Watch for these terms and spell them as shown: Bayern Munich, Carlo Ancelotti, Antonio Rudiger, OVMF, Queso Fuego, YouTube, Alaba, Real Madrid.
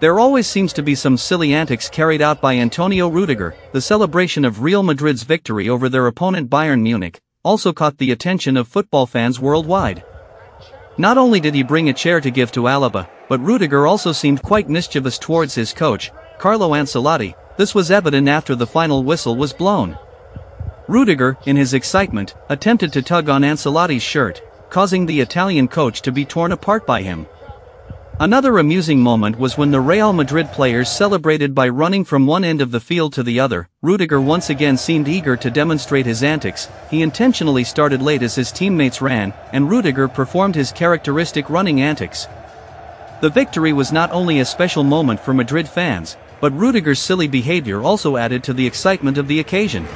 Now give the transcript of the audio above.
There always seems to be some silly antics carried out by Antonio Rudiger. The celebration of Real Madrid's victory over their opponent Bayern Munich also caught the attention of football fans worldwide. Not only did he bring a chair to give to Alaba, but Rudiger also seemed quite mischievous towards his coach, Carlo Ancelotti. This was evident after the final whistle was blown. Rudiger, in his excitement, attempted to tug on Ancelotti's shirt, causing the Italian coach to be torn apart by him. Another amusing moment was when the Real Madrid players celebrated by running from one end of the field to the other. Rudiger once again seemed eager to demonstrate his antics. He intentionally started late as his teammates ran, and Rudiger performed his characteristic running antics. The victory was not only a special moment for Madrid fans, but Rudiger's silly behavior also added to the excitement of the occasion.